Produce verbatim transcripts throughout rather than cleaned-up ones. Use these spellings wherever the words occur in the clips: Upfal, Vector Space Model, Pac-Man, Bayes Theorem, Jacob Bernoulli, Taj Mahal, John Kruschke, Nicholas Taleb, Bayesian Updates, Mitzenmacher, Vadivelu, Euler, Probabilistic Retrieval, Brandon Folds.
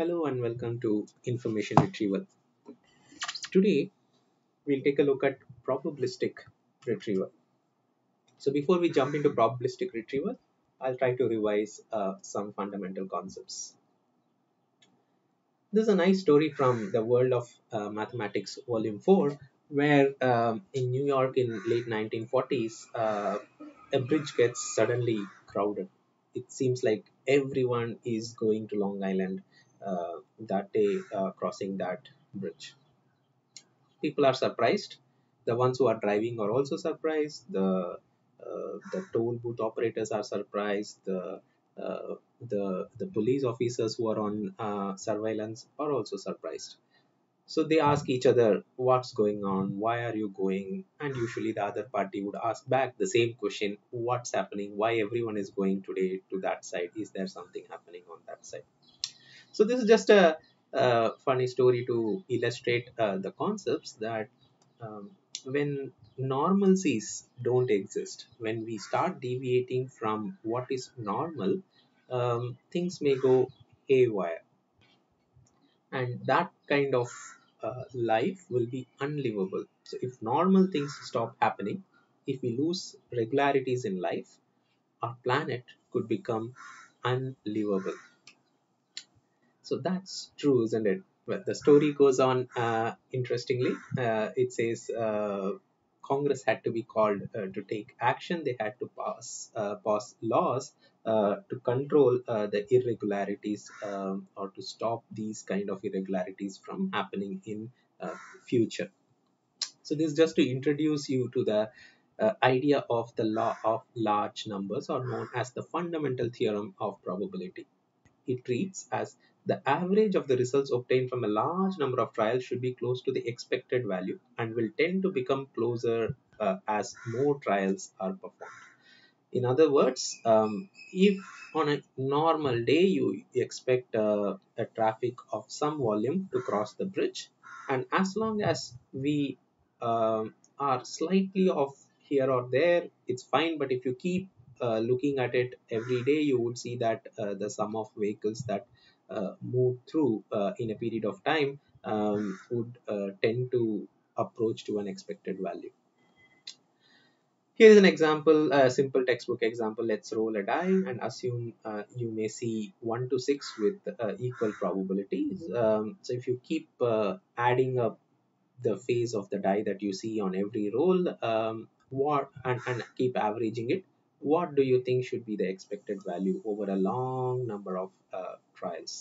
Hello and welcome to Information Retrieval. Today we'll take a look at probabilistic retrieval. So before we jump into probabilistic retrieval, I'll try to revise uh, some fundamental concepts. This is a nice story from the world of uh, mathematics, volume four, where um, in New York in late nineteen forties, uh, a bridge gets suddenly crowded. It seems like everyone is going to Long Island uh, that day, uh, crossing that bridge. People are surprised. The ones who are driving are also surprised. The uh, the toll booth operators are surprised. The uh, the the police officers who are on uh, surveillance are also surprised. So they ask each other, what's going on? Why are you going? And usually the other party would ask back the same question, what's happening? Why everyone is going today to that side? Is there something happening on that side? So this is just a, a funny story to illustrate uh, the concepts that um, when normalcies don't exist, when we start deviating from what is normal, um, things may go haywire. And that kind of Uh, life will be unlivable. So if normal things stop happening, if we lose regularities in life, our planet could become unlivable. So that's true, isn't it? Well, the story goes on uh, interestingly. Uh, it says uh, Congress had to be called uh, to take action. They had to pass uh, pass laws uh, to control uh, the irregularities um, or to stop these kind of irregularities from happening in uh, future. So this is just to introduce you to the uh, idea of the law of large numbers, or known as the fundamental theorem of probability. It treats as the average of the results obtained from a large number of trials should be close to the expected value and will tend to become closer uh, as more trials are performed. In other words, um, if on a normal day you expect uh, a traffic of some volume to cross the bridge, and as long as we uh, are slightly off here or there, it's fine. But if you keep uh, looking at it every day, you would see that uh, the sum of vehicles that Uh, move through uh, in a period of time um, would uh, tend to approach to an expected value. Here is an example, a simple textbook example. Let's roll a die and assume uh, you may see one to six with uh, equal probabilities. Um, so if you keep uh, adding up the face of the die that you see on every roll um, what and, and keep averaging it, what do you think should be the expected value over a long number of uh, trials?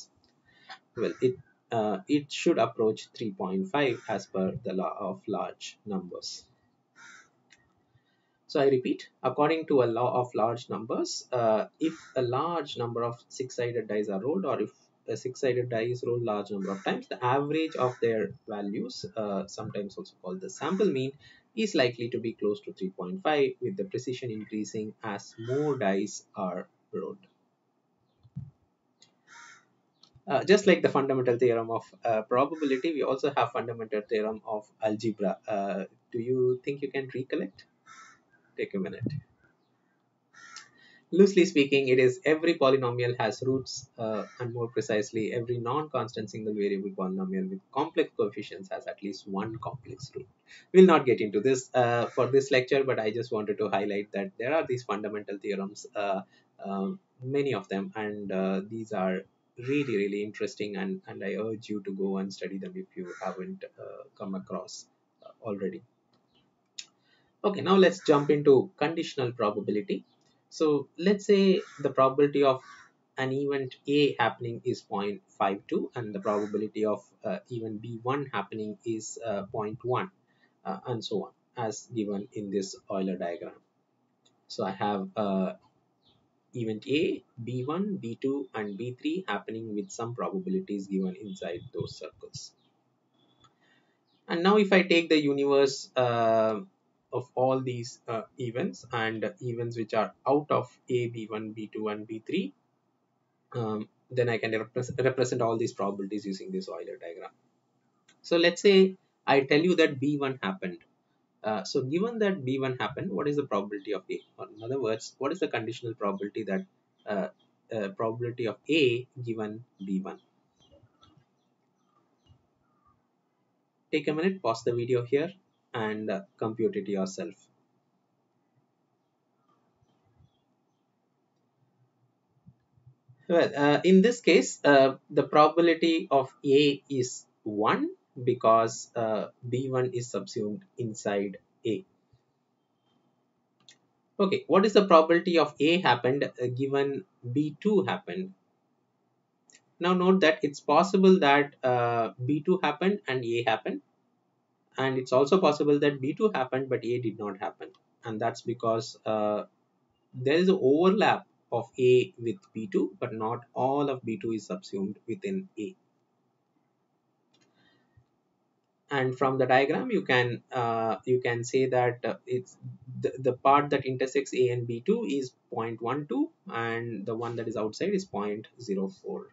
Well, it uh, it should approach three point five as per the law of large numbers. So I repeat, according to a law of large numbers, uh, if a large number of six-sided dice are rolled, or if a six-sided die is rolled large number of times, the average of their values, uh, sometimes also called the sample mean, is likely to be close to three point five, with the precision increasing as more dice are rolled. Uh, just like the fundamental theorem of uh, probability, we also have fundamental theorem of algebra. Uh, do you think you can recollect? Take a minute. Loosely speaking, it is every polynomial has roots, uh, and more precisely, every non-constant single-variable polynomial with complex coefficients has at least one complex root. We'll not get into this uh, for this lecture, but I just wanted to highlight that there are these fundamental theorems, uh, uh, many of them, and uh, these are really, really interesting, and, and I urge you to go and study them if you haven't uh, come across uh, already. Okay, now let's jump into conditional probability. So let's say the probability of an event A happening is zero point five two, and the probability of uh, event B one happening is uh, zero point one, uh, and so on, as given in this Euler diagram. So I have uh, event A, B one, B two, and B three happening with some probabilities given inside those circles. And now if I take the universe uh, of all these uh, events, and events which are out of A, B one, B two, and B three, um, then I can repre- represent all these probabilities using this Euler diagram. So let's say I tell you that B one happened. Uh, so given that B one happened, what is the probability of A? Or in other words, what is the conditional probability that uh, uh, probability of A given B one? take a minute, pause the video here and uh, compute it yourself. Well, uh, in this case, uh, the probability of A is one because uh, B one is subsumed inside A. Okay, what is the probability of A happened uh, given B two happened? Now note that it's possible that uh, B two happened and A happened, and it's also possible that B two happened but A did not happen, and that's because uh, there is an overlap of A with B two, but not all of B two is subsumed within A. And from the diagram you can uh, you can say that uh, it's the, the part that intersects A and B two is zero point one two and the one that is outside is zero point zero four.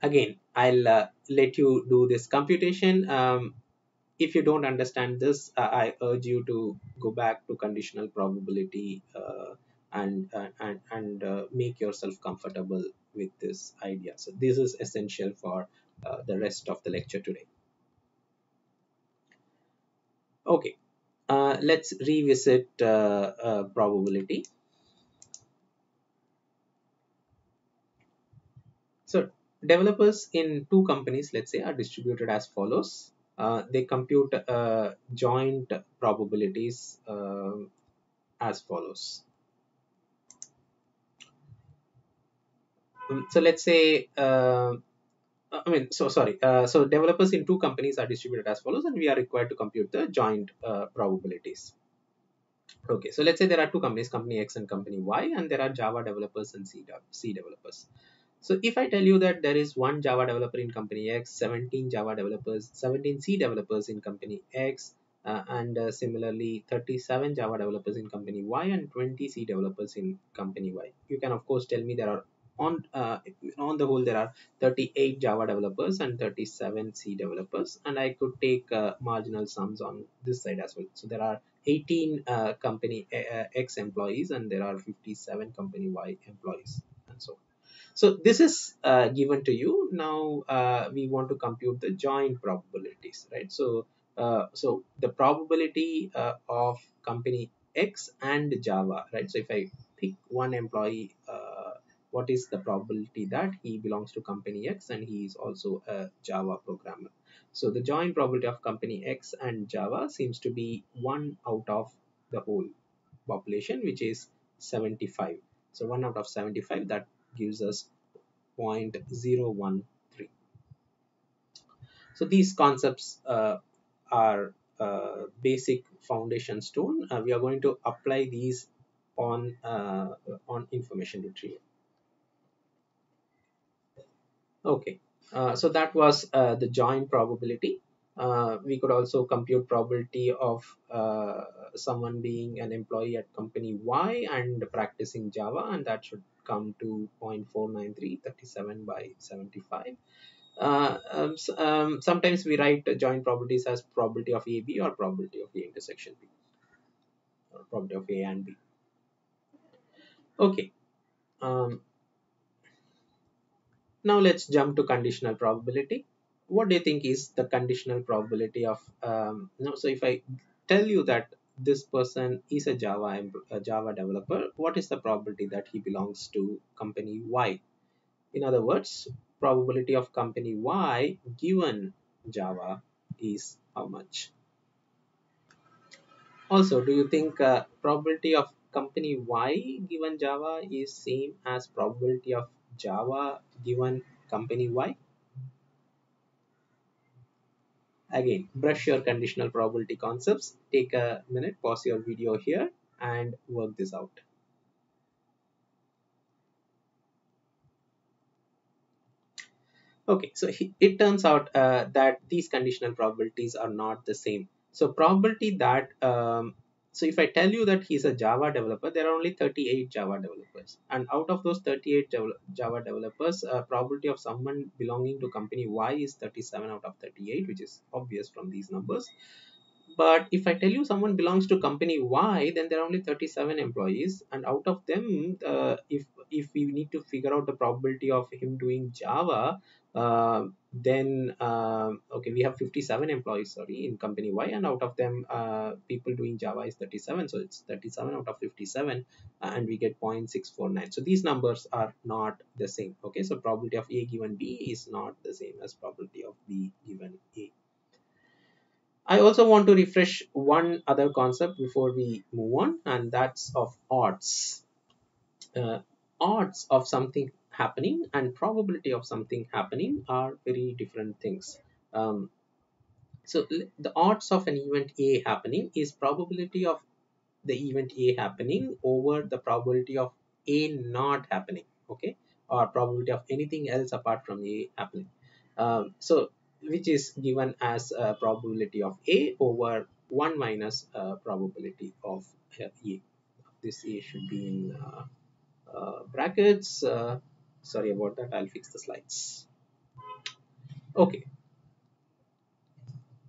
Again, I'll uh, let you do this computation. Um, if you don't understand this, uh, I urge you to go back to conditional probability uh, and uh, and, and uh, make yourself comfortable with this idea. So this is essential for Uh, the rest of the lecture today. Okay, uh, let's revisit uh, uh, probability. So developers in two companies, let's say, are distributed as follows. Uh, they compute uh, joint probabilities uh, as follows. So let's say uh, I mean, so sorry, uh, so developers in two companies are distributed as follows, and we are required to compute the joint uh, probabilities. Okay, so let's say there are two companies, company X and company Y, and there are Java developers and C, C developers. So if I tell you that there is one Java developer in company X, seventeen Java developers, seventeen C developers in company X, uh, and uh, similarly thirty-seven Java developers in company Y and twenty C developers in company Y, you can of course tell me there are On, uh, on the whole, there are thirty-eight Java developers and thirty-seven C developers, and I could take uh, marginal sums on this side as well. So there are eighteen uh, company uh, X employees, and there are fifty-seven company Y employees, and so on. So this is uh, given to you. Now uh, we want to compute the joint probabilities, right? So uh, so the probability uh, of company X and Java, right? So if I pick one employee, uh, what is the probability that he belongs to company X and he is also a Java programmer? So the joint probability of company X and Java seems to be one out of the whole population, which is seventy-five. So one out of seventy-five, that gives us zero point zero one three. So these concepts uh, are uh, basic foundation stone. Uh, we are going to apply these on, uh, on information retrieval. Okay, uh, so that was uh, the joint probability. Uh, we could also compute probability of uh, someone being an employee at company Y and practicing Java, and that should come to zero point four nine three, thirty-seven by seventy-five. Uh, um, um, sometimes we write joint probabilities as probability of A B or probability of A intersection B, or probability of A and B. Okay. Um, Now let's jump to conditional probability. What do you think is the conditional probability of? Um, no, so if I tell you that this person is a Java a Java developer, what is the probability that he belongs to company Y? In other words, probability of company Y given Java is how much? Also, do you think uh, probability of company Y given Java is same as probability of Java given company Y? Again, brush your conditional probability concepts. Take a minute, pause your video here and work this out. Okay, so it turns out uh, that these conditional probabilities are not the same. So probability that um, So if I tell you that he's a Java developer, there are only thirty-eight Java developers, and out of those thirty-eight Java developers, uh, probability of someone belonging to company Y is thirty-seven out of thirty-eight, which is obvious from these numbers. But if I tell you someone belongs to company Y, then there are only thirty-seven employees, and out of them, uh, if if we need to figure out the probability of him doing Java, uh, then uh, okay, we have fifty-seven employees, sorry, in company Y, and out of them uh, people doing Java is thirty-seven, so it's thirty-seven out of fifty-seven, uh, and we get zero point six four nine. So these numbers are not the same. Okay, so probability of A given B is not the same as probability of B given A. I also want to refresh one other concept before we move on, and that's of odds. Uh, odds of something happening and probability of something happening are very different things. Um, so the odds of an event A happening is probability of the event A happening over the probability of A not happening, okay, or probability of anything else apart from A happening. Um, so which is given as uh, probability of A over one minus uh, probability of uh, A. This A should be in uh, uh, brackets. Uh, sorry about that, I'll fix the slides. Okay.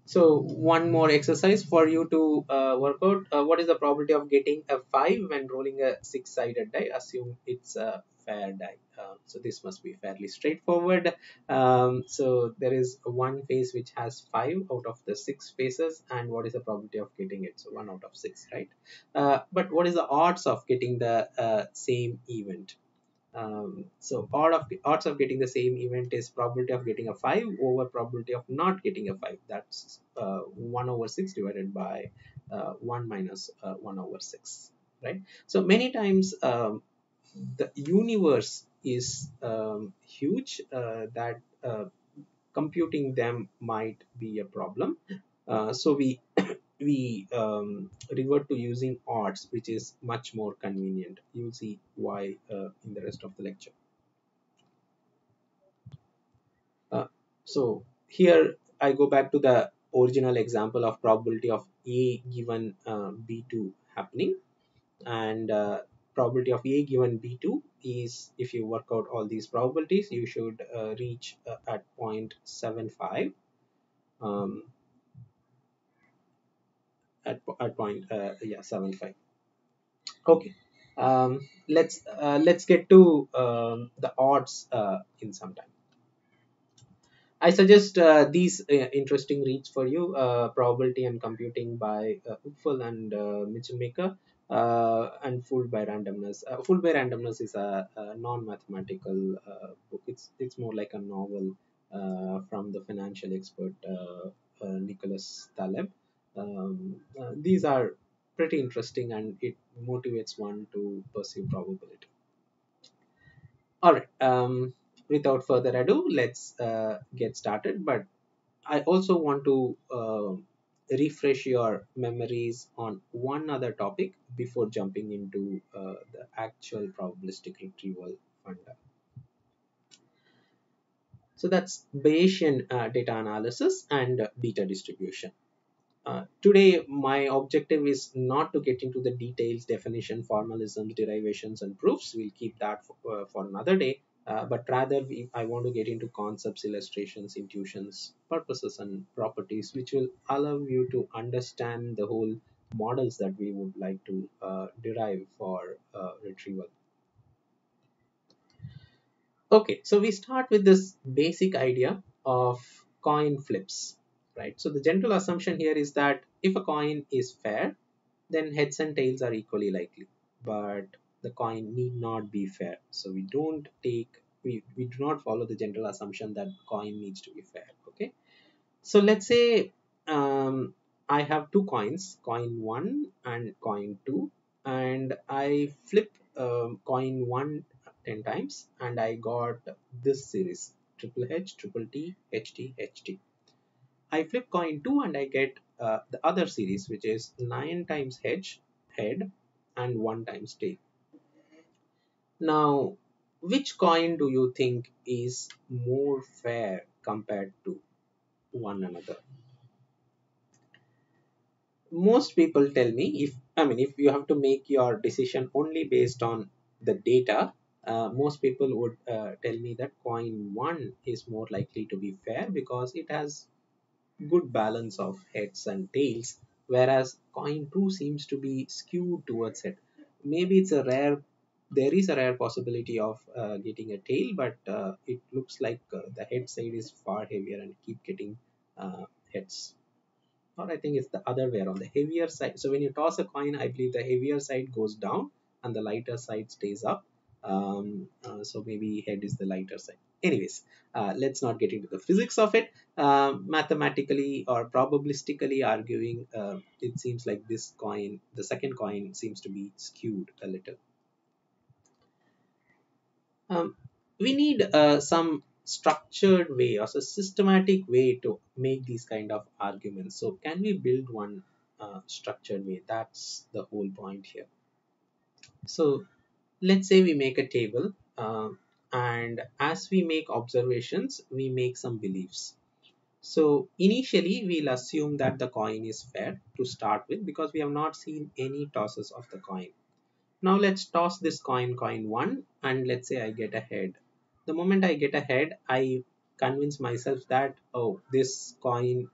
So one more exercise for you to uh, work out. Uh, what is the probability of getting a five when rolling a six-sided die? Assume it's a fair die. Uh, so this must be fairly straightforward. Um, so there is one face which has five out of the six faces, and what is the probability of getting it? So one out of six, right? Uh, but what is the odds of getting the uh, same event? Um, so odd of, odds of getting the same event is probability of getting a five over probability of not getting a five. That's uh, one over six divided by uh, one minus uh, one over six, right? So many times um, the universe is um, huge uh, that uh, computing them might be a problem. Uh, so we we um, revert to using odds, which is much more convenient. You'll see why uh, in the rest of the lecture. Uh, so here I go back to the original example of probability of A given uh, B two happening, and uh, probability of A given B two is, if you work out all these probabilities, you should uh, reach uh, at zero point seven five um, at, at point uh, yeah seven five. Okay, um, let's uh, let's get to um, the odds uh, in some time. I suggest uh, these uh, interesting reads for you: uh, Probability and Computing by uh, Upfal and uh, Mitzenmacher. Uh, and Fooled by Randomness. Uh, Fooled by Randomness is a, a non-mathematical uh, book. It's it's more like a novel uh, from the financial expert uh, uh, Nicholas Taleb. Um, uh, these are pretty interesting, and it motivates one to pursue probability. All right. Um, without further ado, let's uh, get started. But I also want to Uh, refresh your memories on one other topic before jumping into uh, the actual probabilistic retrieval funda. So that's Bayesian uh, data analysis and beta distribution. Uh, today my objective is not to get into the details, definition, formalisms, derivations and proofs. We'll keep that for, uh, for another day, uh, but rather we, I want to get into concepts, illustrations, intuitions, purposes and properties, which will allow you to understand the whole models that we would like to uh, derive for uh, retrieval. Okay, so we start with this basic idea of coin flips. Right. So the general assumption here is that if a coin is fair, then heads and tails are equally likely, but the coin need not be fair. So we don't take, we, we do not follow the general assumption that coin needs to be fair. Okay. So let's say um, I have two coins, coin one and coin two, and I flip um, coin one ten times, and I got this series, triple H, triple T, H T, H T. I flip coin two and I get uh, the other series, which is nine times H, head, and one times tail. Now, which coin do you think is more fair compared to one another? Most people tell me, if I mean, if you have to make your decision only based on the data, Uh, most people would uh, tell me that coin one is more likely to be fair because it has good balance of heads and tails, whereas coin two seems to be skewed towards it. Maybe it's a rare there is a rare possibility of uh, getting a tail, but uh, it looks like uh, the head side is far heavier and keep getting uh, heads. Or I think it's the other way around, the heavier side. So when you toss a coin, I believe the heavier side goes down and the lighter side stays up. Um, uh, so maybe head is the lighter side. Anyways, uh, let's not get into the physics of it. Uh, mathematically or probabilistically arguing, uh, it seems like this coin, the second coin, seems to be skewed a little. Um, we need uh, some structured way or a systematic way to make these kind of arguments. So can we build one uh, structured way? That's the whole point here. So let's say we make a table, uh, and as we make observations, we make some beliefs. So initially we'll assume that the coin is fair to start with, because we have not seen any tosses of the coin. Now let's toss this coin, coin one, and let's say I get a head. The moment I get a head, I convince myself that, oh, this coin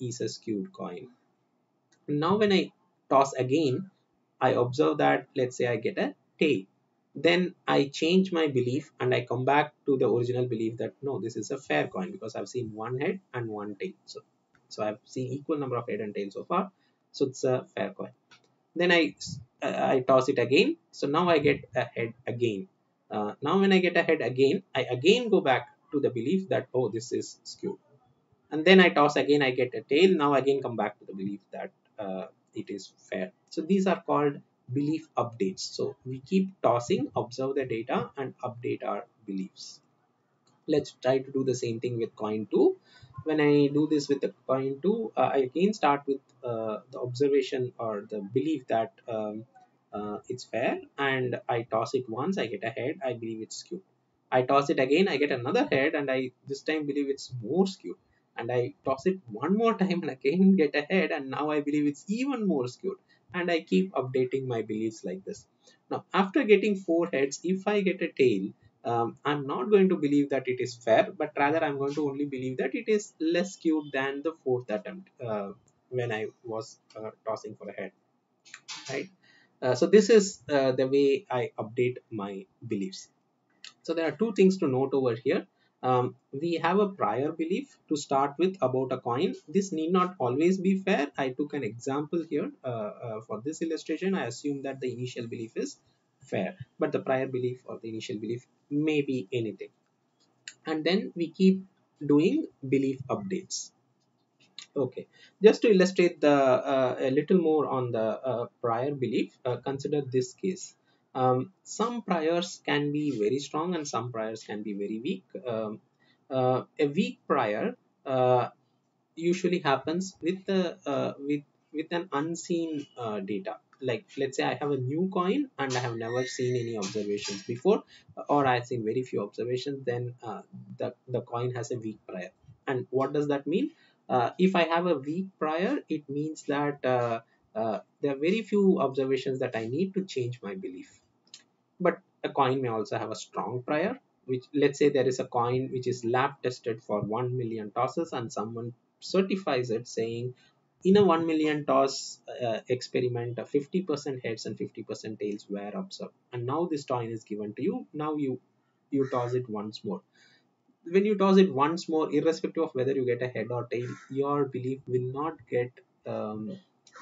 is a skewed coin. Now when I toss again, I observe that, let's say I get a tail. Then I change my belief and I come back to the original belief that, no, this is a fair coin because I've seen one head and one tail. So, so I've seen equal number of head and tail so far. So it's a fair coin. Then I I toss it again. So now I get a head again. Uh, now when I get a head again, I again go back to the belief that, oh, this is skewed. And then I toss again, I get a tail. Now again come back to the belief that uh, it is fair. So these are called belief updates. So we keep tossing, observe the data and update our beliefs. Let's try to do the same thing with coin two. When I do this with the coin two, uh, I again start with uh, the observation or the belief that um, uh, it's fair, and I toss it once, I get a head, I believe it's skewed. I toss it again, I get another head, and I this time believe it's more skewed. And I toss it one more time and again get a head, and now I believe it's even more skewed. And I keep updating my beliefs like this. Now, after getting four heads, if I get a tail, Um, I'm not going to believe that it is fair, but rather I'm going to only believe that it is less skewed than the fourth attempt uh, when I was uh, tossing for a head, right? Uh, so this is uh, the way I update my beliefs. So there are two things to note over here. Um, we have a prior belief to start with about a coin. This need not always be fair. I took an example here uh, uh, for this illustration. I assume that the initial belief is fair, but the prior belief or the initial belief may be anything. And then we keep doing belief updates. Okay, just to illustrate the uh, a little more on the uh, prior belief, uh, consider this case. Um, some priors can be very strong and some priors can be very weak. Um, uh, a weak prior uh, usually happens with the uh, with with an unseen uh, data. Like, let's say I have a new coin and I have never seen any observations before, or I've seen very few observations, then uh, the, the coin has a weak prior. And what does that mean? Uh, if I have a weak prior, it means that uh, uh, there are very few observations that I need to change my belief. But a coin may also have a strong prior, which, let's say there is a coin which is lab tested for one million tosses and someone certifies it saying, in a one million toss uh, experiment, fifty percent heads and fifty percent tails were observed. And now this coin is given to you. Now you, you toss it once more. When you toss it once more, irrespective of whether you get a head or tail, your belief will not get, um,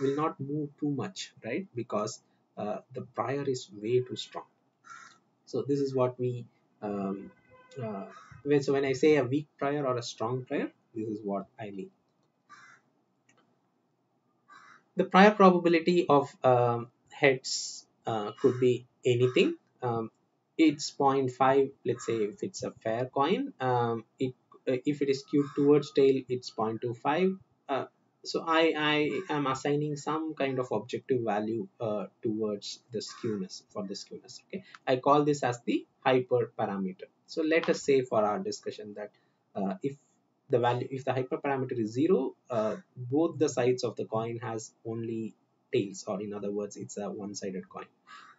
will not move too much, right? Because uh, the prior is way too strong. So this is what we, um, uh, when, so when I say a weak prior or a strong prior, this is what I mean. The prior probability of um, heads uh, could be anything. Um, it's zero point five, let's say, if it's a fair coin. Um, it, if it is skewed towards tail, it's zero point two five. Uh, so I, I am assigning some kind of objective value uh, towards the skewness, for the skewness. Okay, I call this as the hyperparameter. So let us say for our discussion that uh, if the value, if the hyperparameter is zero, uh, both the sides of the coin has only tails, or in other words, it's a one-sided coin,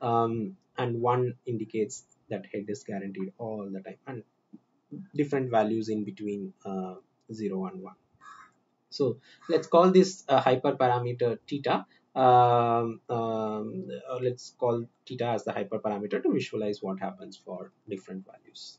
um, and one indicates that head is guaranteed all the time, and different values in between uh, zero and one. So let's call this uh, hyperparameter theta. um, um, let's call theta as the hyperparameter to visualize what happens for different values.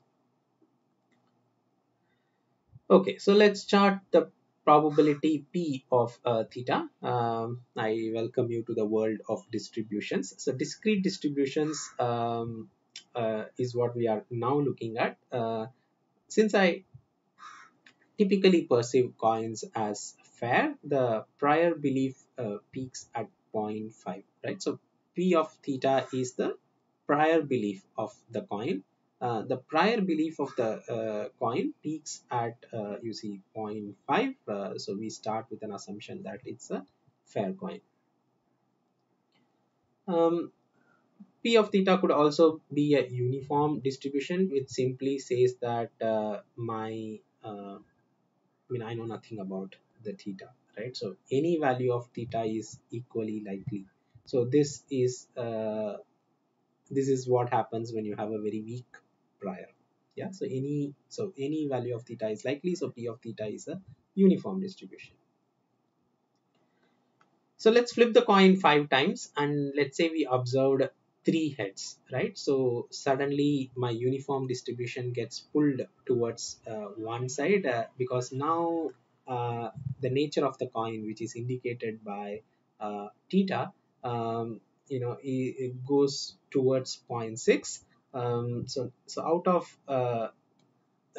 Okay, so let's chart the probability P of uh, theta. Um, I welcome you to the world of distributions. So discrete distributions um, uh, is what we are now looking at. Uh, since I typically perceive coins as fair, the prior belief uh, peaks at zero point five, right? So P of theta is the prior belief of the coin. Uh, the prior belief of the uh, coin peaks at uh, you see zero point five, uh, so we start with an assumption that it's a fair coin. Um, P of theta could also be a uniform distribution, which simply says that uh, my uh, I mean I know nothing about the theta, right? So any value of theta is equally likely. So this is uh, this is what happens when you have a very weak prior. Yeah, so any so any value of theta is likely, so P of theta is a uniform distribution. So let's flip the coin five times and let's say we observed three heads, right? So suddenly my uniform distribution gets pulled towards uh, one side uh, because now uh, the nature of the coin, which is indicated by uh, theta, um, you know, it, it goes towards zero point six. Um, so, so out of uh,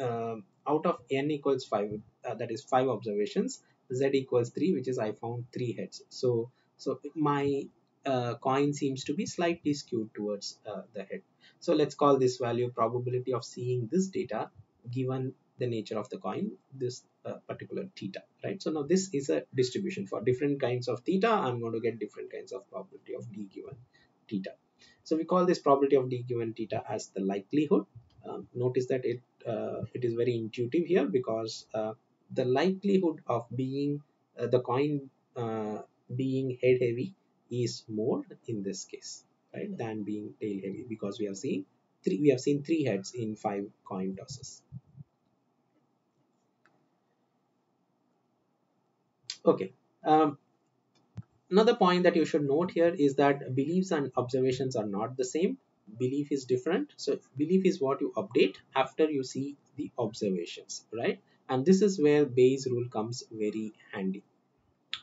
uh, out of n equals five, uh, that is five observations, z equals three, which is I found three heads. So, so my uh, coin seems to be slightly skewed towards uh, the head. So let's call this value probability of seeing this data given the nature of the coin, this uh, particular theta, right? So now this is a distribution for different kinds of theta. I'm going to get different kinds of probability of d given theta. So we call this probability of d given theta as the likelihood. Um, notice that it uh, it is very intuitive here because uh, the likelihood of being uh, the coin uh, being head heavy is more in this case, right, than being tail heavy, because we have seen three we have seen three heads in five coin tosses. Okay. Um, Another point that you should note here is that beliefs and observations are not the same. Belief is different. So belief is what you update after you see the observations, right? And this is where Bayes rule comes very handy.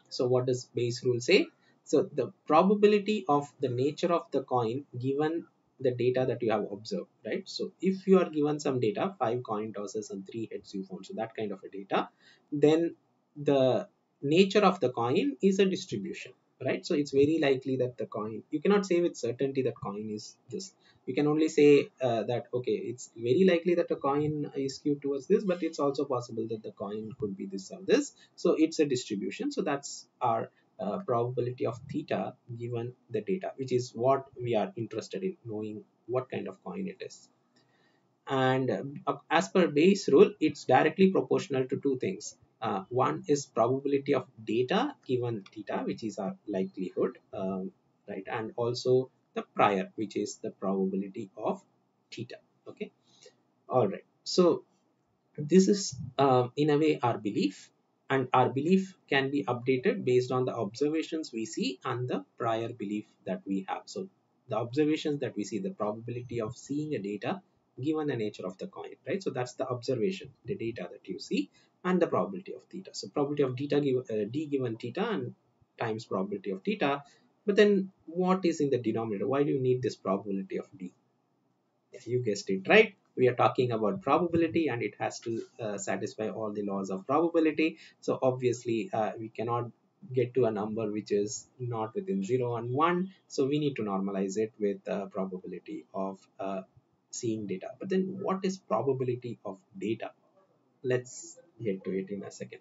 So what does Bayes rule say? So the probability of the nature of the coin given the data that you have observed, right? So if you are given some data, five coin tosses and three heads you found, so that kind of a data, then the nature of the coin is a distribution, right? So it's very likely that the coin, you cannot say with certainty that coin is this. You can only say uh, that, okay, it's very likely that the coin is skewed towards this, but it's also possible that the coin could be this or this. So it's a distribution. So that's our uh, probability of theta given the data, which is what we are interested in, knowing what kind of coin it is. And uh, as per Bayes rule, it's directly proportional to two things. Uh, one is probability of data given theta, which is our likelihood, um, right, and also the prior, which is the probability of theta. Okay, all right. So this is uh, in a way our belief, and our belief can be updated based on the observations we see and the prior belief that we have. So the observations that we see, the probability of seeing a data given the nature of the coin, right? So that's the observation, the data that you see, and the probability of theta. So probability of theta give, uh, d given theta and times probability of theta. But then what is in the denominator? Why do you need this probability of d? Yeah, you guessed it right. We are talking about probability, and it has to uh, satisfy all the laws of probability. So obviously uh, we cannot get to a number which is not within zero and one. So we need to normalize it with uh, probability of uh, seeing data. But then what is probability of data? Let's get to it in a second.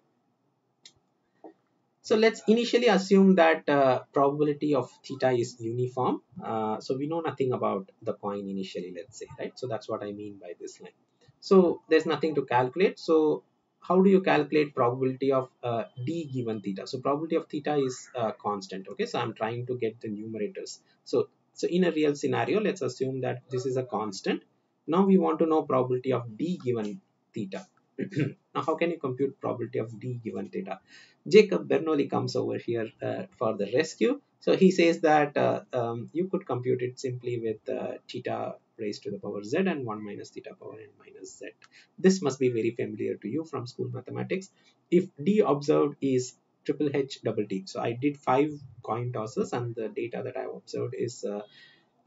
So let's initially assume that uh, probability of theta is uniform. Uh, so we know nothing about the coin initially, let's say, right? So that's what I mean by this line. So there's nothing to calculate. So how do you calculate probability of uh, d given theta? So probability of theta is uh, constant. Okay, so I'm trying to get the numerators. So so in a real scenario, let's assume that this is a constant. Now we want to know probability of d given theta. Now, how can you compute probability of D given theta? Jacob Bernoulli comes over here uh, for the rescue. So he says that uh, um, you could compute it simply with uh, theta raised to the power z and one minus theta power n minus z. This must be very familiar to you from school mathematics. If D observed is triple H double T. So I did five coin tosses and the data that I observed is uh,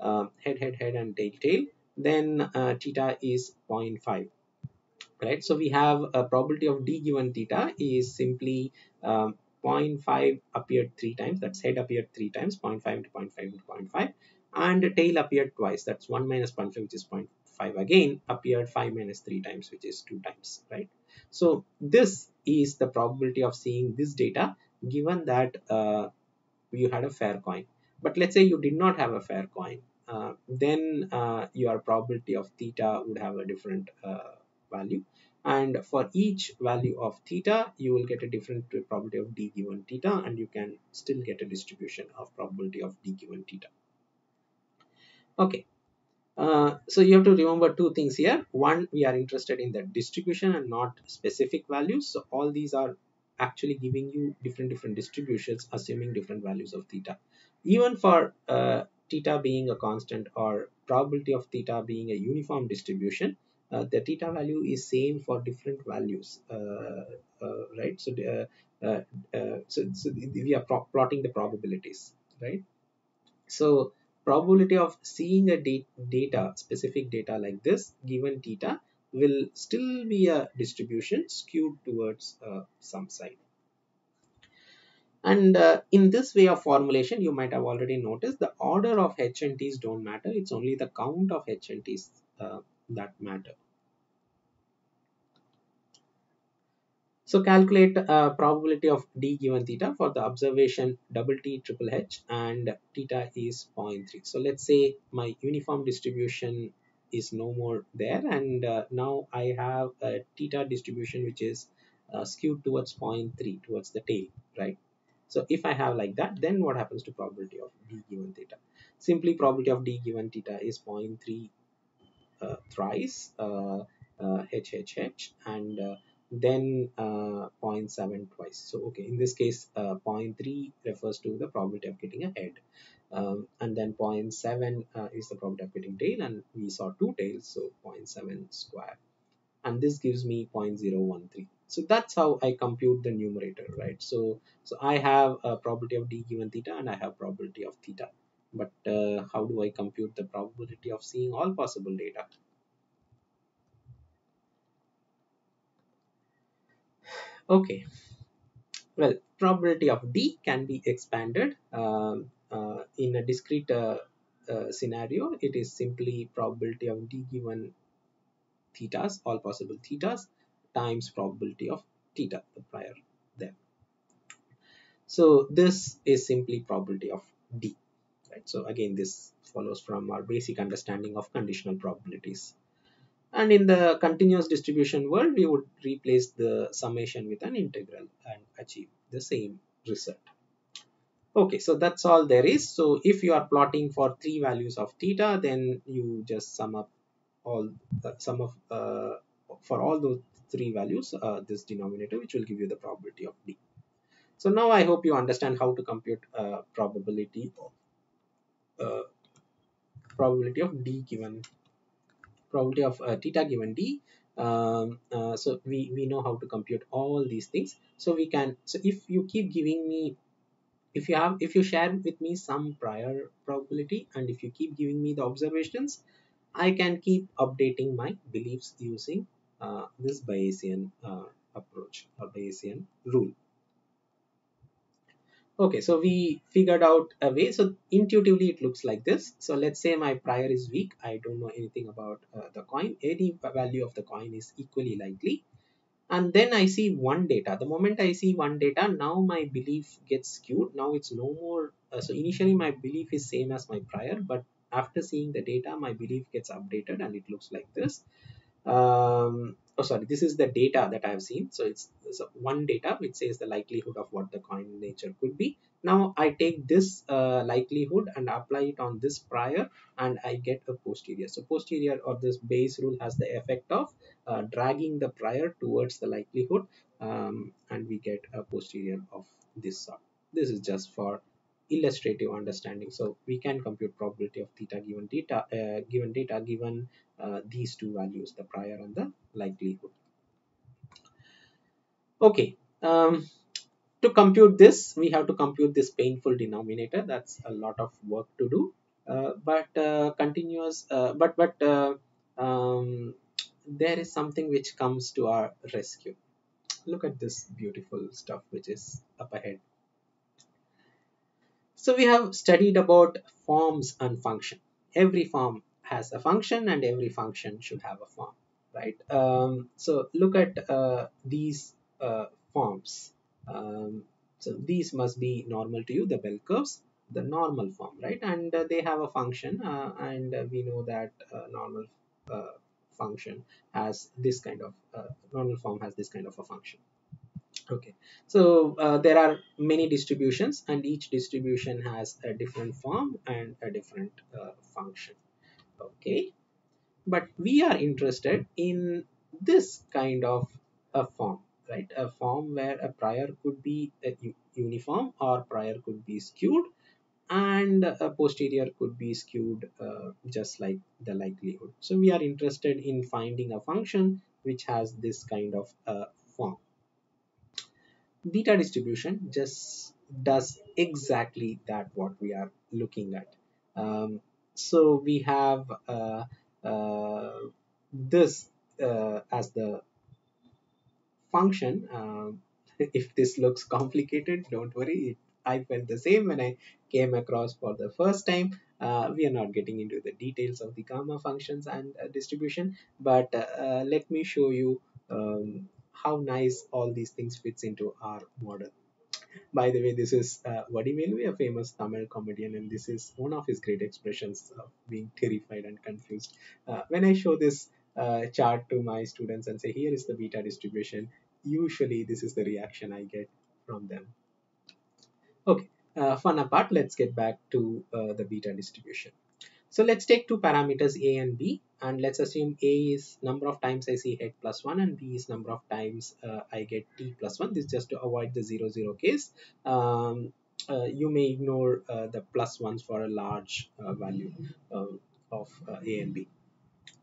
uh, head, head, head and tail, tail. Then uh, theta is zero point five. Right, so we have a probability of D given theta is simply um, zero point five appeared three times, that's head appeared three times, zero point five to zero point five to zero point five, and tail appeared twice, that's one minus zero point five, which is zero point five again, appeared five minus three times, which is two times, right? So this is the probability of seeing this data given that uh, you had a fair coin. But let's say you did not have a fair coin, uh, then uh, your probability of theta would have a different uh, value, and for each value of theta you will get a different probability of D given theta, and you can still get a distribution of probability of D given theta. Okay, uh, so you have to remember two things here. One, we are interested in the distribution and not specific values, so all these are actually giving you different different distributions assuming different values of theta. Even for uh, theta being a constant or probability of theta being a uniform distribution, Uh, the theta value is same for different values, uh, uh, right? So, uh, uh, uh, so, so we are plotting the probabilities, right? So, probability of seeing a da data, specific data like this, given theta, will still be a distribution skewed towards uh, some side. And uh, in this way of formulation, you might have already noticed the order of H and T's don't matter. It's only the count of H and T's uh, that matter. So calculate uh, probability of D given theta for the observation double T triple H, and theta is zero point three. So let's say my uniform distribution is no more there, and uh, now I have a theta distribution which is uh, skewed towards zero point three, towards the tail, right? So if I have like that, then what happens to probability of D given theta? Simply probability of D given theta is zero point three Uh, thrice, uh, uh, h, h, h, and uh, then uh, zero point seven twice. So, okay, in this case, uh, zero point three refers to the probability of getting a head, um, and then zero point seven uh, is the probability of getting tail, and we saw two tails, so zero point seven square, and this gives me zero point zero one three. So that's how I compute the numerator, right? So, so I have a probability of D given theta, and I have probability of theta. But uh, how do I compute the probability of seeing all possible data? Okay, well, probability of D can be expanded uh, uh, in a discrete uh, uh, scenario. It is simply probability of D given thetas, all possible thetas, times probability of theta, the prior there. So this is simply probability of D. Right. So again, this follows from our basic understanding of conditional probabilities. And in the continuous distribution world, we would replace the summation with an integral and achieve the same result. Okay, so that's all there is. So if you are plotting for three values of theta, then you just sum up all the sum of uh, for all those three values, uh, this denominator, which will give you the probability of D. So now I hope you understand how to compute uh, probability of Uh, probability of D given probability of uh, theta given D. Um, uh, so we, we know how to compute all these things. So we can, so if you keep giving me, if you have, if you share with me some prior probability, and if you keep giving me the observations, I can keep updating my beliefs using uh, this Bayesian uh, approach or Bayesian rule. Okay, so we figured out a way. So intuitively it looks like this. So let's say my prior is weak. I don't know anything about uh, the coin. Any value of the coin is equally likely. And then I see one data. The moment I see one data, now my belief gets skewed. Now it's no more. Uh, so initially my belief is same as my prior, but after seeing the data, my belief gets updated and it looks like this. Um, oh, sorry, this is the data that I have seen. So it's, it's one data which says the likelihood of what the coin nature could be. Now I take this uh, likelihood and apply it on this prior, and I get a posterior. So posterior, or this Bayes rule, has the effect of uh, dragging the prior towards the likelihood, um, and we get a posterior of this sort. This is just for illustrative understanding. So we can compute probability of theta given theta uh, given data given uh, these two values, the prior and the likelihood. Okay. Um, To compute this, we have to compute this painful denominator. That's a lot of work to do. Uh, but uh, continuous, uh, but but uh, um, there is something which comes to our rescue. Look at this beautiful stuff which is up ahead. So we have studied about forms and function. Every form has a function, and every function should have a form, right? Um, so look at uh, these uh, forms. Um, so these must be normal to you, the bell curves, the normal form, right? And uh, they have a function, uh, and uh, we know that uh, normal uh, function has this kind of uh, normal form has this kind of a function. Okay, so uh, there are many distributions, and each distribution has a different form and a different uh, function. Okay, but we are interested in this kind of a form. Right, a form where a prior could be uh, uniform, or prior could be skewed, and a posterior could be skewed uh, just like the likelihood. So we are interested in finding a function which has this kind of uh, form. Beta distribution just does exactly that what we are looking at. Um, so we have uh, uh, this uh, as the function. Um, if this looks complicated, don't worry. I felt the same when I came across for the first time. Uh, we are not getting into the details of the gamma functions and uh, distribution, but uh, let me show you um, how nice all these things fits into our model. By the way, this is uh, Vadivelu, a famous Tamil comedian, and this is one of his great expressions of being terrified and confused. Uh, when I show this uh, chart to my students and say, here is the beta distribution, usually this is the reaction I get from them. Okay, uh, fun apart, let's get back to uh, the beta distribution. So let's take two parameters A and B, and let's assume A is number of times I see head plus one, and B is number of times uh, I get T plus one. This is just to avoid the zero zero case. Um, uh, you may ignore uh, the plus ones for a large uh, value uh, of uh, A and B.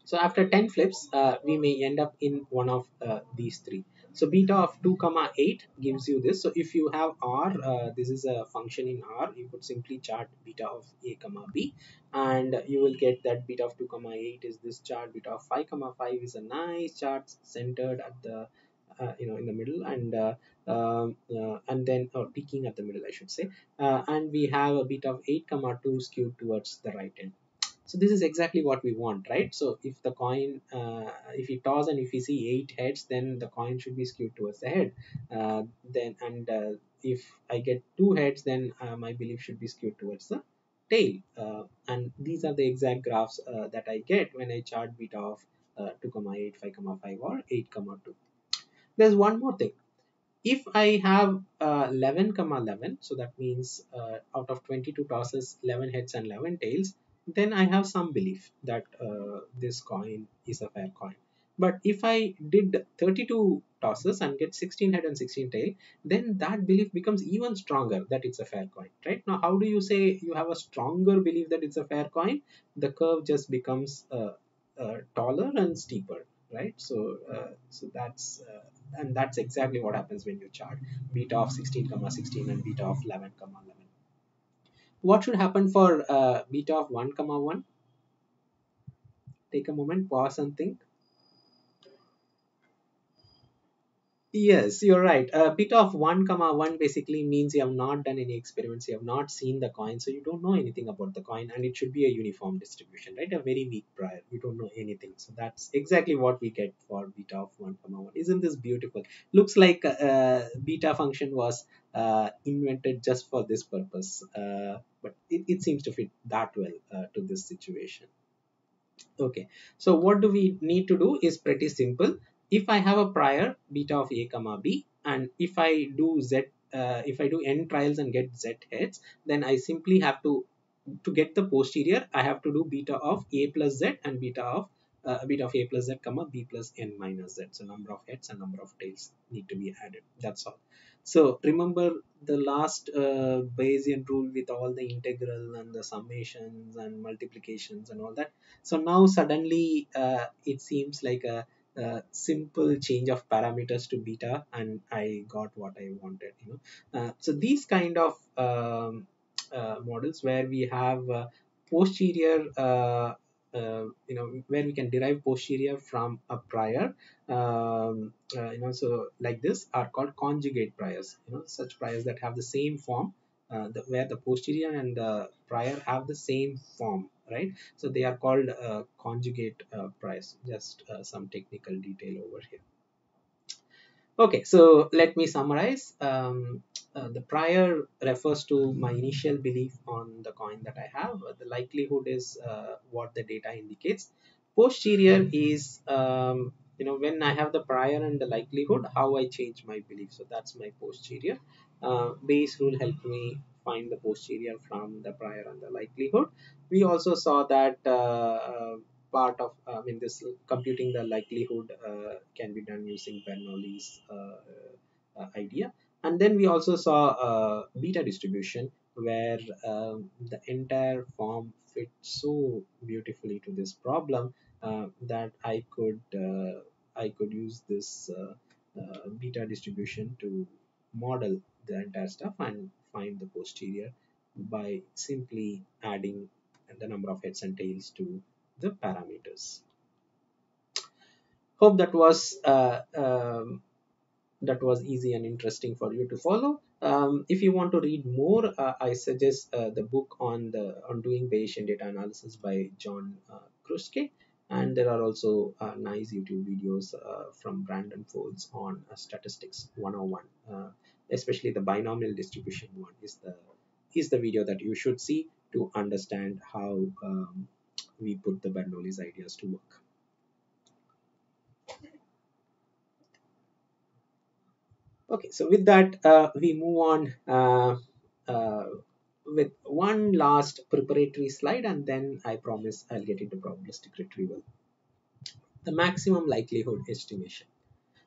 So after ten flips, uh, we may end up in one of uh, these three. So beta of two comma eight gives you this. So if you have R, uh, this is a function in R, you could simply chart beta of a comma b, and you will get that beta of two comma eight is this chart, beta of five comma five is a nice chart centered at the uh, you know in the middle, and uh, um, uh, and then or peaking at the middle I should say, uh, and we have a beta of eight comma two skewed towards the right end. So this is exactly what we want, right? So if the coin, uh, if you toss and if you see eight heads, then the coin should be skewed towards the head. Uh, then, and uh, if I get two heads, then uh, my belief should be skewed towards the tail. Uh, and these are the exact graphs uh, that I get when I chart beta of uh, two comma eight, five comma five, or eight comma two. There's one more thing. If I have uh, eleven comma eleven, so that means uh, out of twenty-two tosses, eleven heads and eleven tails, then I have some belief that uh, this coin is a fair coin. But if I did thirty-two tosses and get sixteen head and sixteen tail, then that belief becomes even stronger that it's a fair coin, right? Now, how do you say you have a stronger belief that it's a fair coin? The curve just becomes uh, uh, taller and steeper, right? So, uh, so that's uh, and that's exactly what happens when you chart beta of sixteen comma sixteen and beta of eleven comma eleven. What should happen for uh, beta of one comma one? Take a moment, pause and think. Yes, you're right. Uh, beta of one comma one basically means you have not done any experiments, you have not seen the coin, so you don't know anything about the coin, and it should be a uniform distribution, right? A very weak prior, you don't know anything. So that's exactly what we get for beta of one comma one. Isn't this beautiful? Looks like uh, beta function was uh, invented just for this purpose, uh, but it, it seems to fit that well uh, to this situation. Okay, so what do we need to do is pretty simple. If I have a prior beta of a comma b, and if I do z uh, if I do n trials and get z heads, then I simply have to, to get the posterior, I have to do beta of a plus z and beta of uh, beta of a plus z comma b plus n minus z. So number of heads and number of tails need to be added. That's all. So remember the last uh, Bayesian rule with all the integral and the summations and multiplications and all that. So now suddenly uh, it seems like a, a simple change of parameters to beta, and I got what I wanted. You know, uh, so these kind of um, uh, models where we have uh, posterior, uh, uh, you know, where we can derive posterior from a prior. Um, uh, you know, so like this are called conjugate priors. You know, such priors that have the same form, uh, the, where the posterior and the prior have the same form, right? So they are called uh, conjugate uh, priors. Just uh, some technical detail over here. Okay, so let me summarize. Um, uh, the prior refers to my initial belief on the coin that I have. The likelihood is uh, what the data indicates. Posterior is um, you know, when I have the prior and the likelihood, how I change my belief. So that's my posterior. Uh, Bayes rule helped me find the posterior from the prior and the likelihood. We also saw that uh, part of, I mean, this computing the likelihood uh, can be done using Bernoulli's uh, uh, idea. And then we also saw uh, beta distribution, where um, the entire form fits so beautifully to this problem uh, that I could uh, I could use this uh, uh, beta distribution to model the entire stuff and find the posterior by simply adding the number of heads and tails to the parameters. Hope that was uh, um, that was easy and interesting for you to follow. Um, if you want to read more, uh, I suggest uh, the book on the on doing Bayesian data analysis by John uh, Kruschke, and there are also uh, nice YouTube videos uh, from Brandon Folds on uh, statistics one oh one, uh, especially the binomial distribution one is the is the video that you should see to understand how um, we put the Bernoulli's ideas to work. Okay, so with that, uh, we move on uh, uh, with one last preparatory slide, and then I promise I'll get into probabilistic retrieval. The maximum likelihood estimation.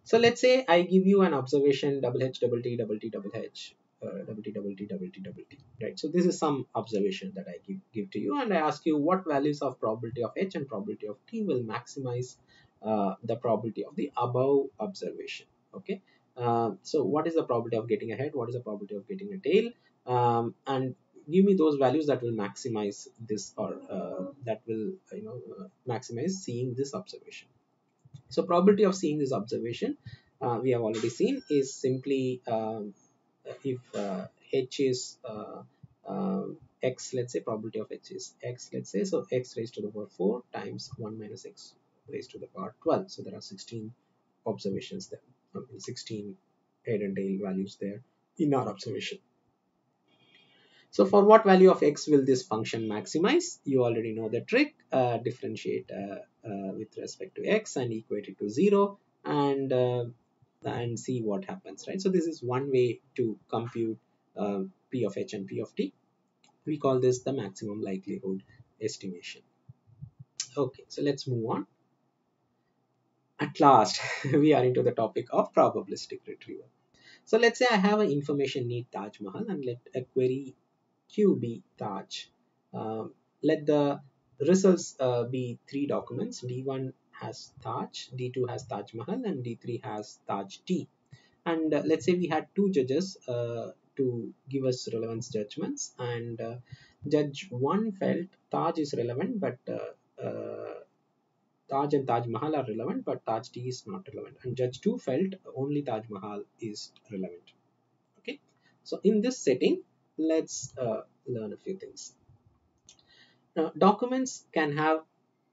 So let's say I give you an observation double h, double t, double t, double h, uh, double t, double t, double t, double t, right? So this is some observation that I give, give to you, and I ask you what values of probability of h and probability of t will maximize uh, the probability of the above observation, okay? Uh, so what is the probability of getting a head, what is the probability of getting a tail, um, and give me those values that will maximize this, or uh, that will, you know, uh, maximize seeing this observation. So probability of seeing this observation, uh, we have already seen, is simply um, if uh, h is uh, uh, x, let's say, probability of h is x, let's say, so x raised to the power four times one minus x raised to the power twelve. So there are sixteen observations there. sixteen head and tail values there in our observation. So for what value of x will this function maximize? You already know the trick. Uh, differentiate uh, uh, with respect to x and equate it to zero, and uh, and see what happens, right? So this is one way to compute uh, p of h and p of t. We call this the maximum likelihood estimation. Okay, so let's move on. At last, we are into the topic of probabilistic retrieval. So let's say I have an information need Taj Mahal, and let a query Q be Taj. Um, let the results uh, be three documents. D one has Taj, D two has Taj Mahal, and D three has Taj T. And uh, let's say we had two judges uh, to give us relevance judgments, and uh, judge one felt Taj is relevant, but uh, uh, Taj and Taj Mahal are relevant, but Taj T is not relevant. And judge two felt only Taj Mahal is relevant. Okay. So in this setting, let's uh, learn a few things. Now, documents can have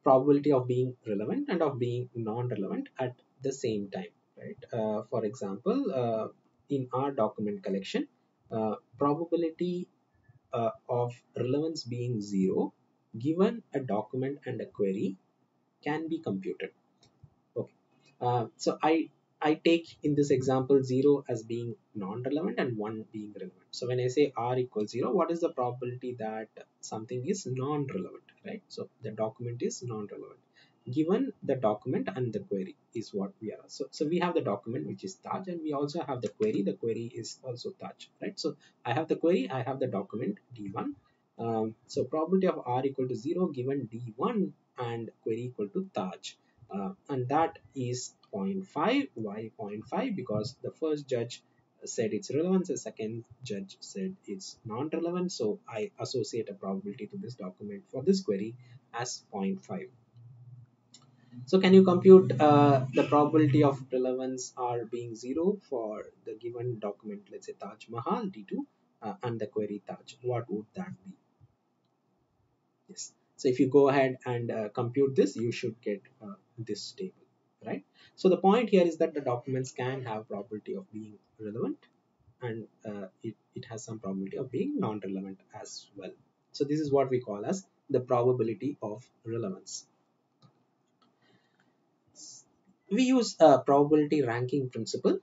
probability of being relevant and of being non-relevant at the same time, right? Uh, for example, uh, in our document collection, uh, probability uh, of relevance being zero given a document and a query can be computed. Okay, uh, so I I take in this example zero as being non-relevant and one being relevant. So when I say r equals zero, what is the probability that something is non-relevant, right? So the document is non-relevant. Given the document and the query is what we are. So, so we have the document, which is Taj, and we also have the query. The query is also Taj, right? So I have the query, I have the document D one. Um, so probability of r equal to zero given D one and query equal to Taj. Uh, and that is zero point five. Why zero point five? Because the first judge said it's relevant, the second judge said it's non-relevant. So I associate a probability to this document for this query as zero point five. So can you compute uh, the probability of relevance r being zero for the given document, let's say Taj Mahal D two uh, and the query Taj? What would that be? Yes. So if you go ahead and uh, compute this, you should get uh, this table, right? So the point here is that the documents can have probability of being relevant, and uh, it, it has some probability of being non-relevant as well. So this is what we call as the probability of relevance. We use a probability ranking principle.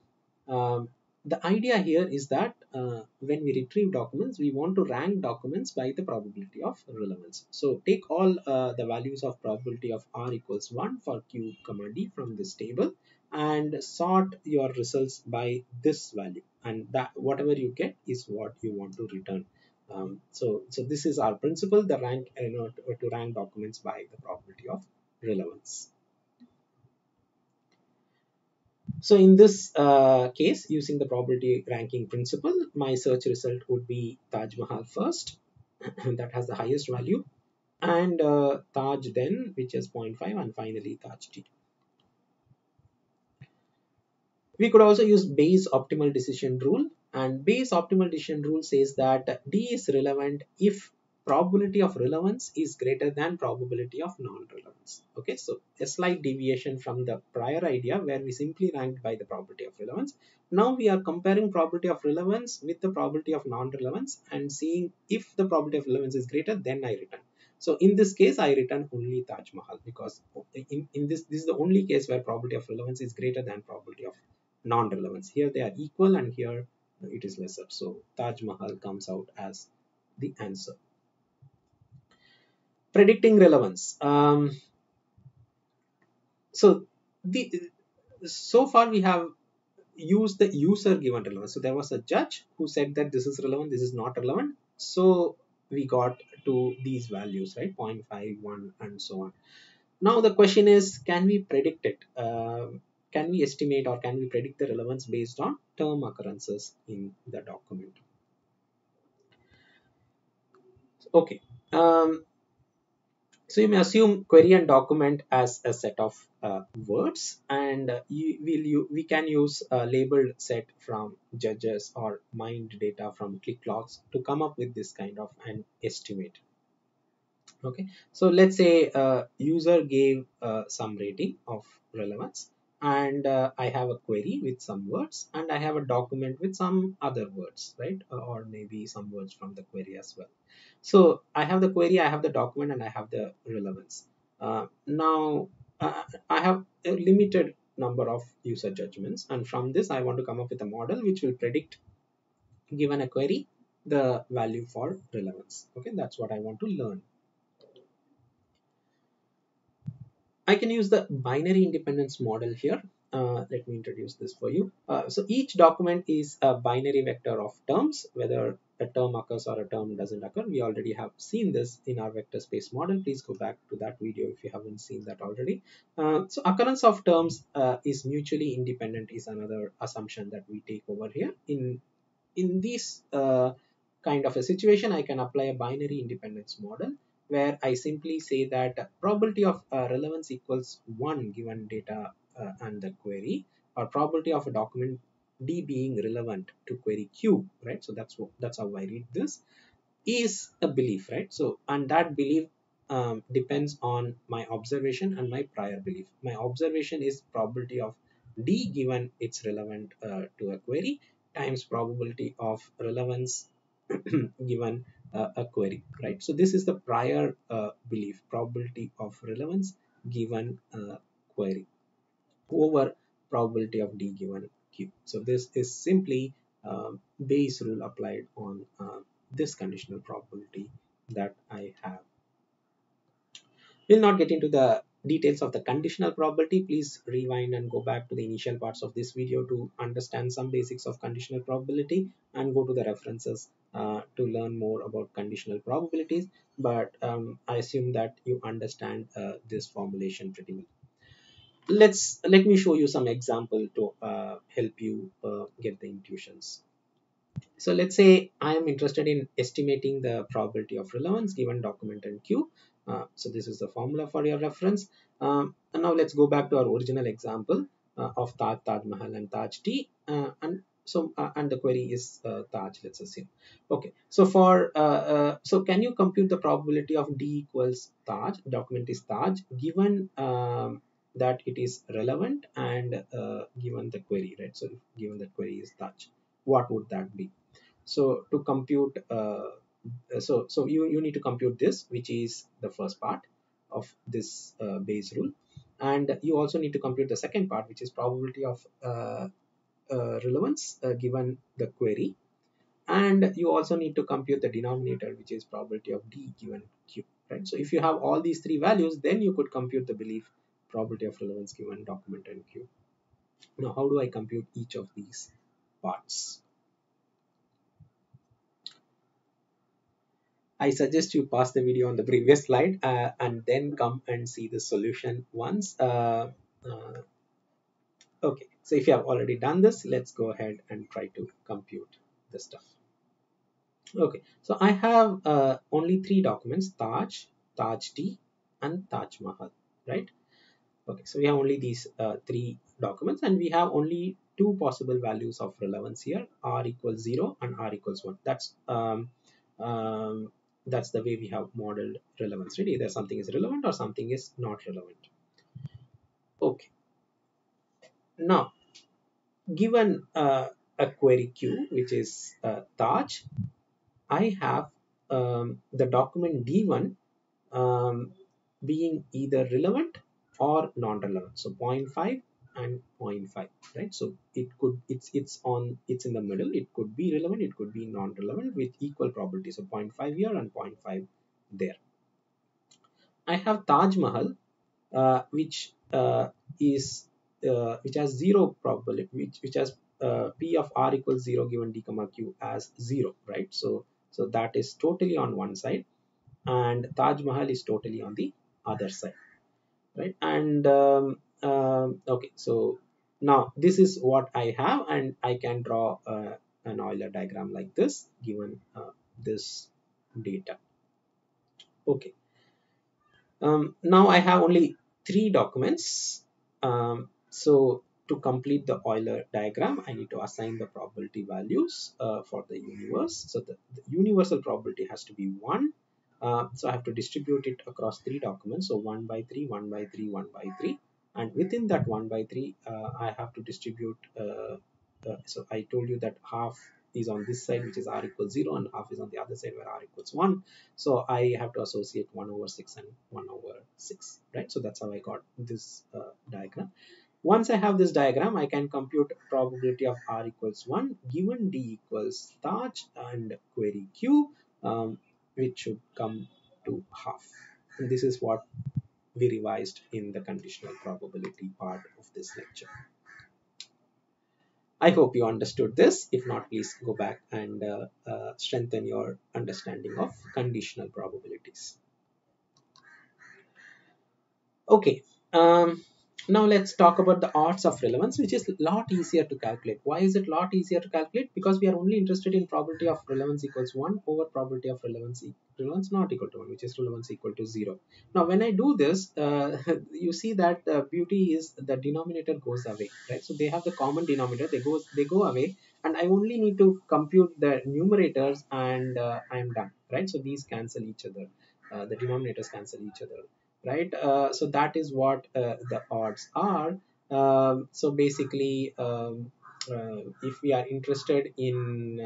Um, the idea here is that uh, when we retrieve documents, we want to rank documents by the probability of relevance. So take all uh, the values of probability of r equals one for q comma d from this table and sort your results by this value, and that whatever you get is what you want to return. Um, so, so this is our principle, the rank, you know, to, to rank documents by the probability of relevance. So in this uh, case, using the probability ranking principle, my search result would be Taj Mahal first, that has the highest value, and uh, Taj then, which is zero point five, and finally Taj T. We could also use Bayes' optimal decision rule, and Bayes' optimal decision rule says that D is relevant if probability of relevance is greater than probability of non-relevance. Okay, so a slight deviation from the prior idea where we simply ranked by the probability of relevance. Now we are comparing probability of relevance with the probability of non-relevance and seeing if the probability of relevance is greater, then I return. So in this case, I return only Taj Mahal, because in, in this, this is the only case where probability of relevance is greater than probability of non-relevance. Here they are equal and here it is lesser. So Taj Mahal comes out as the answer. Predicting relevance. Um, so, the, so far we have used the user given relevance. So there was a judge who said that this is relevant, this is not relevant. So we got to these values, right? zero point five, one, and so on. Now the question is, can we predict it? Uh, can we estimate or can we predict the relevance based on term occurrences in the document? Okay. Um, So you may assume query and document as a set of uh, words, and uh, you, we'll, you, we can use a labeled set from judges or mined data from click logs to come up with this kind of an estimate. Okay, so let's say uh, user gave uh, some rating of relevance, and uh, I have a query with some words and I have a document with some other words, right? Or maybe some words from the query as well. So I have the query, I have the document, and I have the relevance. Uh, now uh, I have a limited number of user judgments, and from this I want to come up with a model which will predict, given a query, the value for relevance. Okay, that's what I want to learn. I can use the binary independence model here. Uh, let me introduce this for you. Uh, so each document is a binary vector of terms, whether a term occurs or a term doesn't occur. We already have seen this in our vector space model. Please go back to that video if you haven't seen that already. Uh, so occurrence of terms uh, is mutually independent is another assumption that we take over here. In, in this uh, kind of a situation, I can apply a binary independence model, where I simply say that probability of uh, relevance equals one given data uh, and the query, or probability of a document D being relevant to query Q, right? So that's what, that's how I read this, is a belief, right? So, and that belief um, depends on my observation and my prior belief. My observation is probability of D given it's relevant uh, to a query times probability of relevance given Uh, a query, right? So this is the prior uh, belief, probability of relevance given uh, query, over probability of D given Q. So this is simply um, Bayes rule applied on uh, this conditional probability that I have. We'll not get into the details of the conditional probability. Please rewind and go back to the initial parts of this video to understand some basics of conditional probability, and go to the references uh, to learn more about conditional probabilities. But um, I assume that you understand uh, this formulation pretty well. Let's let me show you some example to uh, help you uh, get the intuitions. So let's say I am interested in estimating the probability of relevance given document and Q. Uh, so this is the formula for your reference. Um, and now let's go back to our original example uh, of Taj, Taj Mahal and Taj Tea. Uh, and so uh, and the query is uh, Taj, let's assume. Okay, so for uh, uh, so can you compute the probability of D equals Taj, document is Taj, given um, that it is relevant and uh, given the query, right? So given that query is Taj, what would that be? So to compute, uh, so so you, you need to compute this, which is the first part of this uh, Bayes rule. And you also need to compute the second part, which is probability of uh, uh, relevance uh, given the query. And you also need to compute the denominator, which is probability of D given Q, right? So if you have all these three values, then you could compute the belief probability of relevance given document and Q. Now, how do I compute each of these parts? I suggest you pause the video on the previous slide uh, and then come and see the solution once. Uh, uh, okay, so if you have already done this, let's go ahead and try to compute the stuff. Okay, so I have uh, only three documents, Taj, Taj Tea and Taj Mahal, right? Okay, so we have only these uh, three documents, and we have only two possible values of relevance here, R equals zero and R equals one. That's um, um, that's the way we have modeled relevance, right? Either something is relevant or something is not relevant. Okay. Now, given uh, a query Q, which is uh, Taj, I have um, the document D one um, being either relevant or non-relevant, so zero point five and zero point five, right? So it could, it's it's on, it's in the middle. It could be relevant, it could be non-relevant with equal probability, so zero point five here and zero point five there. I have Taj Mahal, uh, which uh, is uh, which has zero probability, which which has uh, p of r equals zero given d comma q as zero, right? So so that is totally on one side, and Taj Mahal is totally on the other side. Right, and um, uh, okay, so now this is what I have, and I can draw uh, an Euler diagram like this given uh, this data. Okay, um, now I have only three documents. Um, so to complete the Euler diagram, I need to assign the probability values uh, for the universe. So the, the universal probability has to be one. Uh, so I have to distribute it across three documents, so one by three, one by three, one by three, and within that one by three uh, I have to distribute uh, uh, so I told you that half is on this side, which is r equals zero, and half is on the other side where r equals one. So I have to associate one over six and one over six, right? So that's how I got this uh, diagram. Once I have this diagram, I can compute probability of r equals one given d equals Taj and query q, um, which should come to half. And this is what we revised in the conditional probability part of this lecture. I hope you understood this. If not, please go back and uh, uh, strengthen your understanding of conditional probabilities. Okay, um, now let's talk about the odds of relevance, which is a lot easier to calculate. Why is it a lot easier to calculate? Because we are only interested in probability of relevance equals one over probability of relevance, e relevance not equal to one, which is relevance equal to zero. Now, when I do this, uh, you see that the beauty is the denominator goes away, right? So they have the common denominator, they go, they go away, and I only need to compute the numerators, and uh, I am done, right? So these cancel each other, uh, the denominators cancel each other. Right, uh, so that is what uh, the odds are. Um, so basically, um, uh, if we are interested in,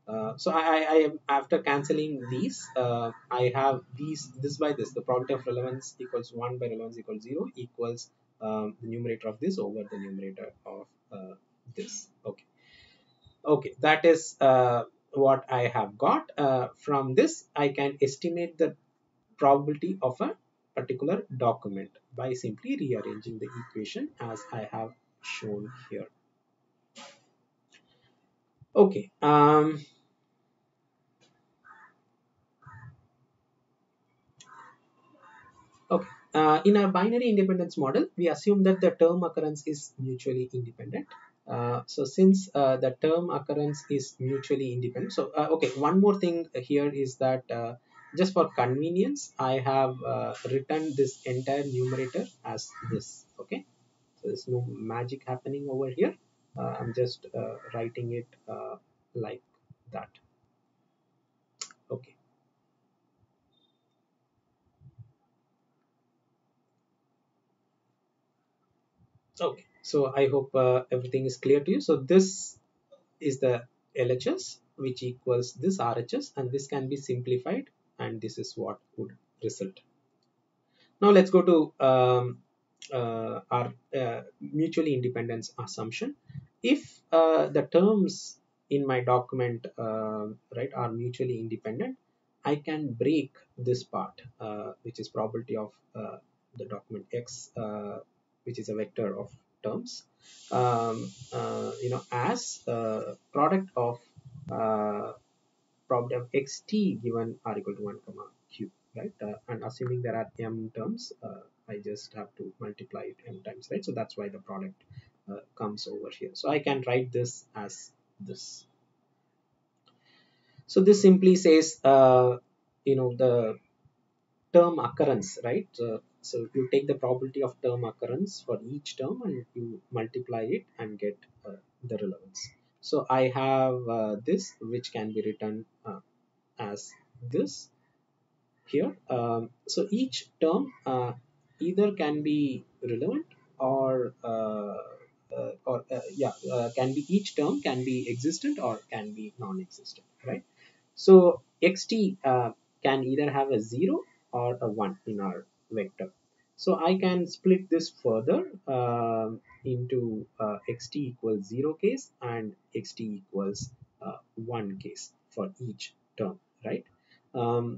uh, uh, so I, I after cancelling these, uh, I have these this by this. The probability of relevance equals one by relevance equals zero equals um, the numerator of this over the numerator of uh, this. Okay. Okay, that is uh, what I have got. Uh, from this, I can estimate the probability of a particular document by simply rearranging the equation as I have shown here. Okay. Um, okay. Uh, in our binary independence model, we assume that the term occurrence is mutually independent. Uh, so since uh, the term occurrence is mutually independent, so uh, okay, one more thing here is that uh, just for convenience, I have uh, written this entire numerator as this. Okay, so there's no magic happening over here. Uh, I'm just uh, writing it uh, like that. Okay. Okay. So I hope uh, everything is clear to you. So this is the L H S, which equals this R H S, and this can be simplified, and this is what would result. Now let's go to um, uh, our uh, mutually independence assumption. If uh, the terms in my document uh, right are mutually independent, I can break this part, uh, which is probability of uh, the document X, uh, which is a vector of terms, um, uh, you know, as uh, product of uh, probability of xt given r equal to one comma q, right? Uh, and assuming there are m terms, uh, I just have to multiply it m times, right? So that's why the product uh, comes over here. So I can write this as this. So this simply says, uh, you know, the term occurrence, right? Uh, So if you take the probability of term occurrence for each term and you multiply it and get uh, the relevance. So I have uh, this, which can be written uh, as this here. Um, so each term uh, either can be relevant or uh, uh, or uh, yeah uh, can be each term can be existent or can be non-existent, right? So xt uh, can either have a zero or a one in our vector. So I can split this further uh, into uh, xt equals zero case and xt equals uh, one case for each term, right? Um,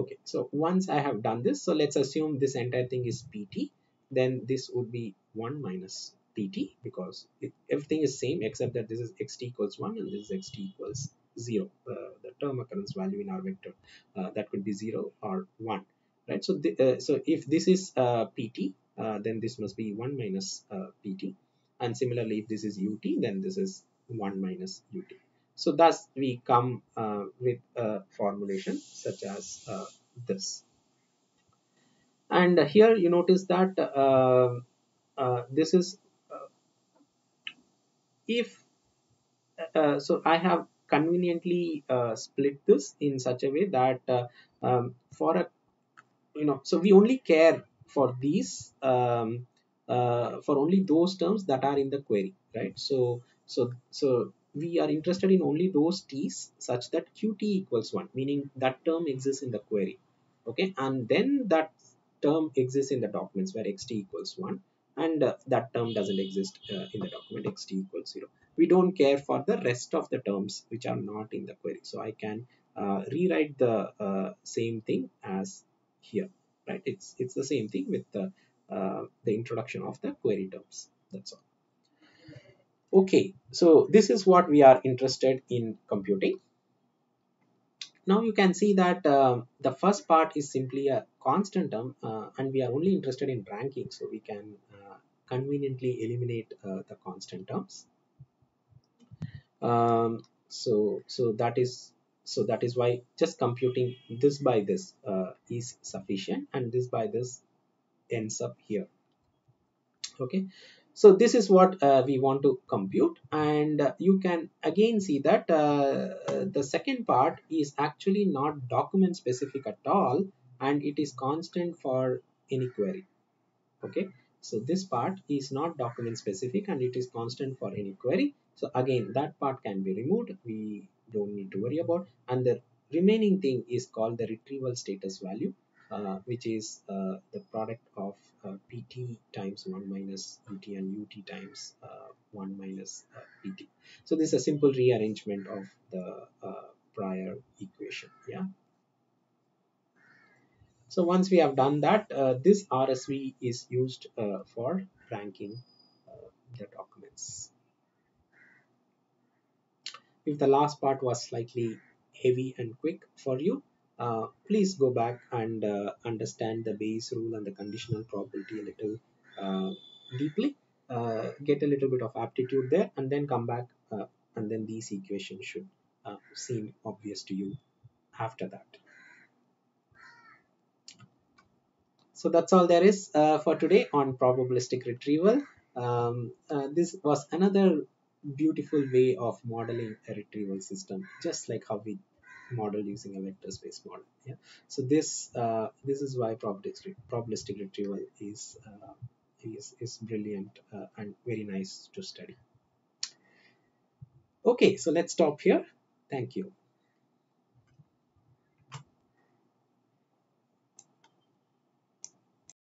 okay, so once I have done this, so let's assume this entire thing is pt, then this would be one minus pt, because it, everything is same except that this is xt equals one and this is xt equals zero. Uh, the term occurrence value in our vector uh, that could be zero or one. Right, so the, uh, so if this is uh, pt, uh, then this must be one minus uh, pt, and similarly if this is ut, then this is one minus ut. So thus we come uh, with a formulation such as uh, this. And here you notice that uh, uh, this is uh, if uh, so I have conveniently uh, split this in such a way that uh, um, for a you know, so we only care for these, um, uh, for only those terms that are in the query, right? So, so, so we are interested in only those t's such that qt equals one, meaning that term exists in the query, okay? And then that term exists in the documents where xt equals one, and uh, that term doesn't exist uh, in the document xt equals zero. We don't care for the rest of the terms which are not in the query. So I can uh, rewrite the uh, same thing as here, right? It's it's the same thing with the uh, the introduction of the query terms. That's all. Okay, so this is what we are interested in computing. Now you can see that uh, the first part is simply a constant term, uh, and we are only interested in ranking, so we can uh, conveniently eliminate uh, the constant terms. Um, so so that is. So that is why just computing this by this uh, is sufficient, and this by this ends up here. Okay, so this is what uh, we want to compute, and uh, you can again see that uh, the second part is actually not document specific at all, and it is constant for any query. Okay, so this part is not document specific and it is constant for any query. So again, that part can be removed. We don't need to worry about, and the remaining thing is called the retrieval status value, uh, which is uh, the product of uh, pt times one minus ut and ut times uh, one minus uh, pt. So this is a simple rearrangement of the uh, prior equation. Yeah. So once we have done that, uh, this R S V is used uh, for ranking uh, the documents. If the last part was slightly heavy and quick for you, uh, please go back and uh, understand the Bayes rule and the conditional probability a little uh, deeply. Uh, get a little bit of aptitude there and then come back, uh, and then these equations should uh, seem obvious to you after that. So that's all there is uh, for today on probabilistic retrieval. Um, uh, this was another beautiful way of modeling a retrieval system, just like how we model using a vector space model. Yeah. So this uh, this is why probabilistic, probabilistic retrieval is, uh, is, is brilliant uh, and very nice to study. Okay, so let's stop here. Thank you.